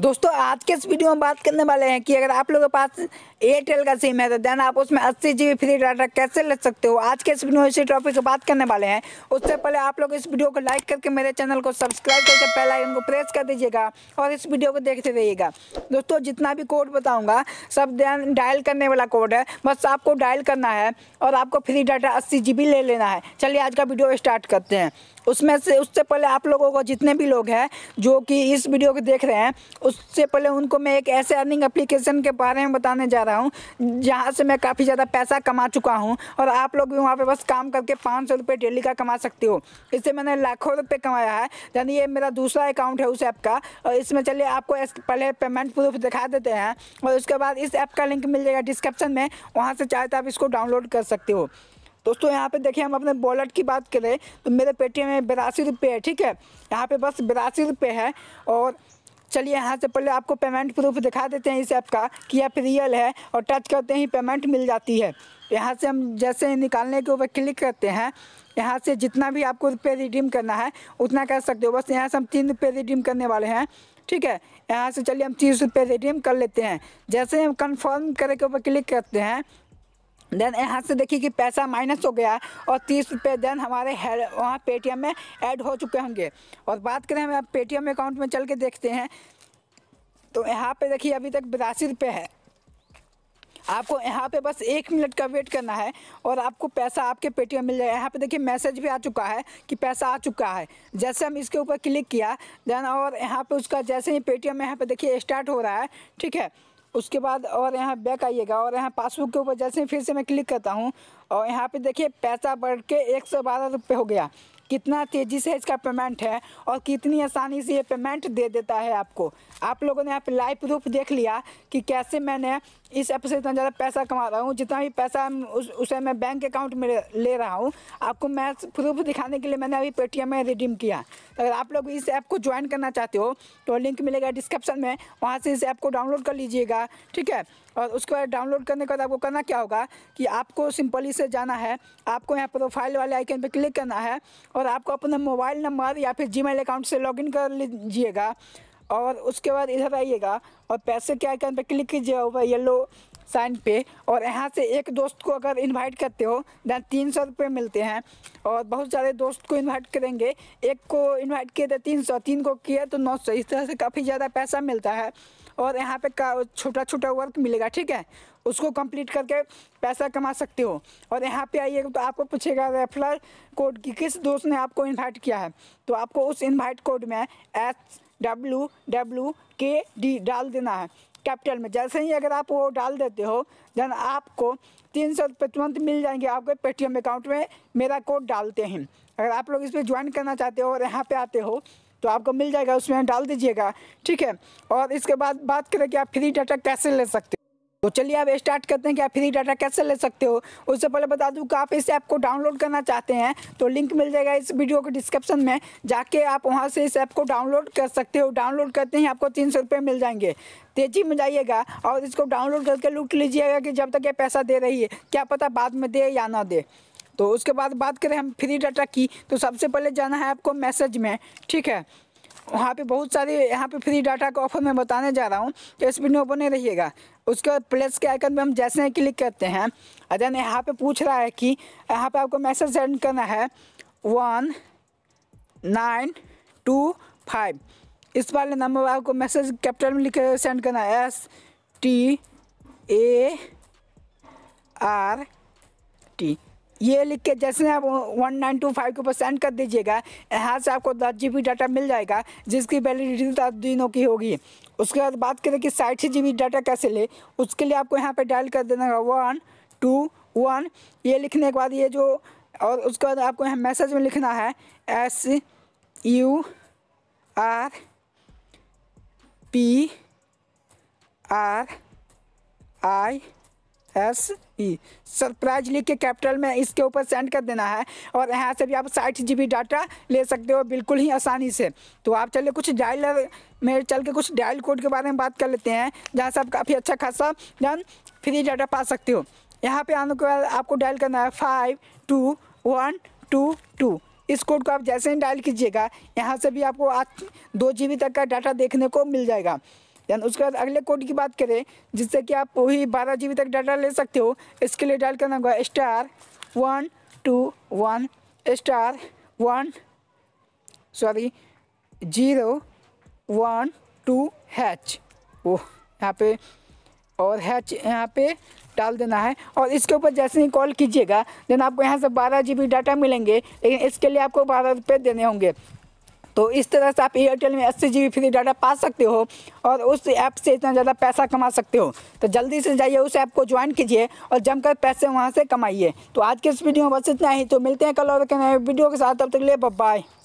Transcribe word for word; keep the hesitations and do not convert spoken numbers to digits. दोस्तों आज के इस वीडियो में बात करने वाले हैं कि अगर आप लोगों के पास एयरटेल का सिम है तो देन आप उसमें अस्सी जी बी फ्री डाटा कैसे ले सकते हो। आज के इस वीडियो में इसी टॉपिक पर बात करने वाले हैं। उससे पहले आप लोग इस वीडियो को लाइक करके मेरे चैनल को सब्सक्राइब करके बेल आइकन को प्रेस कर दीजिएगा और इस वीडियो को देखते रहिएगा। दोस्तों जितना भी कोड बताऊँगा सब देन डायल करने वाला कोड है, बस आपको डायल करना है और आपको फ्री डाटा अस्सी जी बी ले लेना है। चलिए आज का वीडियो स्टार्ट करते हैं। उसमें से उससे पहले आप लोगों को जितने भी लोग हैं जो कि इस वीडियो को देख रहे हैं, उससे पहले उनको मैं एक ऐसे अर्निंग एप्लीकेशन के बारे में बताने जा रहा हूँ जहाँ से मैं काफ़ी ज़्यादा पैसा कमा चुका हूँ और आप लोग भी वहाँ पे बस काम करके पाँच सौ रुपये डेली का कमा सकते हो। इससे मैंने लाखों रुपये कमाया है। यानी ये मेरा दूसरा अकाउंट है उस ऐप का और इसमें चलिए आपको पहले पेमेंट प्रूफ दिखा देते हैं और उसके बाद इस ऐप का लिंक मिल जाएगा डिस्क्रिप्शन में, वहाँ से चाहे तो आप इसको डाउनलोड कर सकते हो। दोस्तों यहाँ पे देखिए हम अपने वॉलेट की बात करें तो मेरे पेटीएम में बिरासी रुपये है, ठीक है, यहाँ पे बस बिरासी रुपये है। और चलिए यहाँ से पहले आपको पेमेंट प्रूफ दिखा देते हैं इस ऐप का कि ऐप रियल है और टच करते ही पेमेंट मिल जाती है। यहाँ से हम जैसे निकालने के ऊपर क्लिक करते हैं, यहाँ से जितना भी आपको रुपये रिडीम करना है उतना कर सकते हो। बस यहाँ से हम तीन रुपये रिडीम करने वाले हैं, ठीक है, यहाँ से चलिए हम तीस रुपये रिडीम कर लेते हैं। जैसे हम कन्फर्म करे के ऊपर क्लिक करते हैं देन यहाँ से देखिए कि पैसा माइनस हो गया और तीस रुपये देन हमारे हेड वहाँ पेटीएम में ऐड हो चुके होंगे। और बात करें हम पेटीएम अकाउंट में चल के देखते हैं तो यहाँ पे देखिए अभी तक बिरासी रुपये है। आपको यहाँ पे बस एक मिनट का वेट करना है और आपको पैसा आपके पेटीएम मिल जाएगा। यहाँ पे देखिए मैसेज भी आ चुका है कि पैसा आ चुका है। जैसे हम इसके ऊपर क्लिक किया देन और यहाँ पे उसका जैसे ही पेटीएम यहाँ पे देखिए स्टार्ट हो रहा है, ठीक है। उसके बाद और यहाँ बैक आइएगा और यहाँ पासबुक के ऊपर जैसे ही फिर से मैं क्लिक करता हूँ और यहाँ पे देखिए पैसा बढ़ के एक सौ बारह रुपये हो गया। कितना तेज़ी से इसका पेमेंट है और कितनी आसानी से ये पेमेंट दे देता है आपको। आप लोगों ने यहाँ पे लाइव प्रूफ देख लिया कि कैसे मैंने इस ऐप से इतना ज़्यादा पैसा कमा रहा हूँ। जितना भी पैसा उस उसे मैं बैंक अकाउंट में ले रहा हूँ आपको मैं प्रूफ दिखाने के लिए मैंने अभी पेटीएम में रिडीम किया। तो अगर आप लोग इस ऐप को ज्वाइन करना चाहते हो तो लिंक मिलेगा डिस्क्रिप्शन में, वहाँ से इस ऐप को डाउनलोड कर लीजिएगा, ठीक है। और उसके बाद डाउनलोड करने के बाद आपको करना क्या होगा कि आपको सिंपली से जाना है, आपको यहाँ प्रोफाइल वाले आइकन पर क्लिक करना है और आपको अपना मोबाइल नंबर या फिर जीमेल अकाउंट से लॉगिन कर लीजिएगा। और उसके बाद इधर आइएगा और पैसे के आइकन पर क्लिक कीजिएगा ऊपर येलो साइन पे और यहाँ से एक दोस्त को अगर इनवाइट करते हो दैन तीन सौ रुपये मिलते हैं। और बहुत सारे दोस्त को इनवाइट करेंगे, एक को इनवाइट किए तो तीन सौ तीन को किए तो नौ सौ, इस तरह से काफ़ी ज़्यादा पैसा मिलता है। और यहाँ पे का छोटा छोटा वर्क मिलेगा, ठीक है, उसको कंप्लीट करके पैसा कमा सकते हो। और यहाँ पे आइएगा तो आपको पूछेगा रेफरल कोड कि किस दोस्त ने आपको इनवाइट किया है, तो आपको उस इनवाइट कोड में एस डब्ल्यू डब्ल्यू के डी डाल देना है कैपिटल में। जैसे ही अगर आप वो डाल देते हो दैन आपको तीन सौ रुपये तुरंत मिल जाएंगे आपके पेटीएम अकाउंट में मेरा कोड डालते हैं। अगर आप लोग इस पर ज्वाइन करना चाहते हो और यहाँ पर आते हो तो आपको मिल जाएगा, उसमें डाल दीजिएगा, ठीक है। और इसके बाद बात करें कि आप फ्री डाटा कैसे ले सकते हो, तो चलिए आप स्टार्ट करते हैं कि आप फ्री डाटा कैसे ले सकते हो। उससे पहले बता दूं कि आप इस ऐप को डाउनलोड करना चाहते हैं तो लिंक मिल जाएगा इस वीडियो के डिस्क्रिप्शन में, जाके आप वहाँ से इस ऐप को डाउनलोड कर सकते हो। डाउनलोड करते ही आपको तीन सौ रुपये मिल जाएंगे। तेज़ी में जाइएगा और इसको डाउनलोड करके लूट लीजिएगा कि जब तक ये पैसा दे रही है, क्या पता बाद में दे या ना दे। तो उसके बाद बात करें हम फ्री डाटा की तो सबसे पहले जाना है आपको मैसेज में, ठीक है। वहाँ पे बहुत सारे यहाँ पे फ्री डाटा का ऑफर मैं बताने जा रहा हूँ तो इस वीडियो बने रहिएगा। उसके बाद प्लस के आइकन पे हम जैसे ही क्लिक करते हैं अदन यहाँ पे पूछ रहा है कि यहाँ पे आपको मैसेज सेंड करना है वन नाइन टू फाइव, इस वाले नंबर आपको मैसेज कैपिटल में लिख कर सेंड करना है S T A R T, ये लिख के जैसे आप वन नाइन टू फाइव के ऊपर सेंड कर दीजिएगा। यहाँ से आपको दस जी बी डाटा मिल जाएगा जिसकी वैलिडिटी दस दिनों की होगी। उसके बाद बात करें कि साठ जी बी डाटा कैसे ले, उसके लिए आपको यहाँ पे डायल कर देना होगा वन टू वन, ये लिखने के बाद ये जो, और उसके बाद आपको यहाँ मैसेज में लिखना है S U R P R I S E surprise लिख के कैपिटल में इसके ऊपर सेंड कर देना है। और यहाँ से भी आप साठ जी बी डाटा ले सकते हो बिल्कुल ही आसानी से। तो आप चलिए कुछ डायल में चल के कुछ डायल कोड के बारे में बात कर लेते हैं जहाँ से आप काफ़ी अच्छा खासा जान फ्री डाटा पा सकते हो। यहाँ पे आने के बाद आपको डायल करना है five two one two two, इस कोड को आप जैसे ही डायल कीजिएगा यहाँ से भी आपको आज दो जी बी तक का डाटा देखने को मिल जाएगा। दैन उसके बाद अगले कोड की बात करें जिससे कि आप वही बारह जी बी तक डाटा ले सकते हो। इसके लिए डायल करना होगा star one two one star one sorry zero one two hash वो यहाँ पे और हैच यहाँ पे डाल देना है और इसके ऊपर जैसे ही कॉल कीजिएगा देन आपको यहाँ से बारह जी बी डाटा मिलेंगे, लेकिन इसके लिए आपको बारह रुपये देने होंगे। तो इस तरह से आप एयरटेल में अस्सी जी बी फ्री डाटा पा सकते हो और उस ऐप से इतना ज़्यादा पैसा कमा सकते हो। तो जल्दी से जाइए उस ऐप को ज्वाइन कीजिए और जमकर पैसे वहाँ से कमाइए। तो आज के इस वीडियो में बस इतना ही। तो मिलते हैं कल और वीडियो के साथ, तब तक के लिए बाय।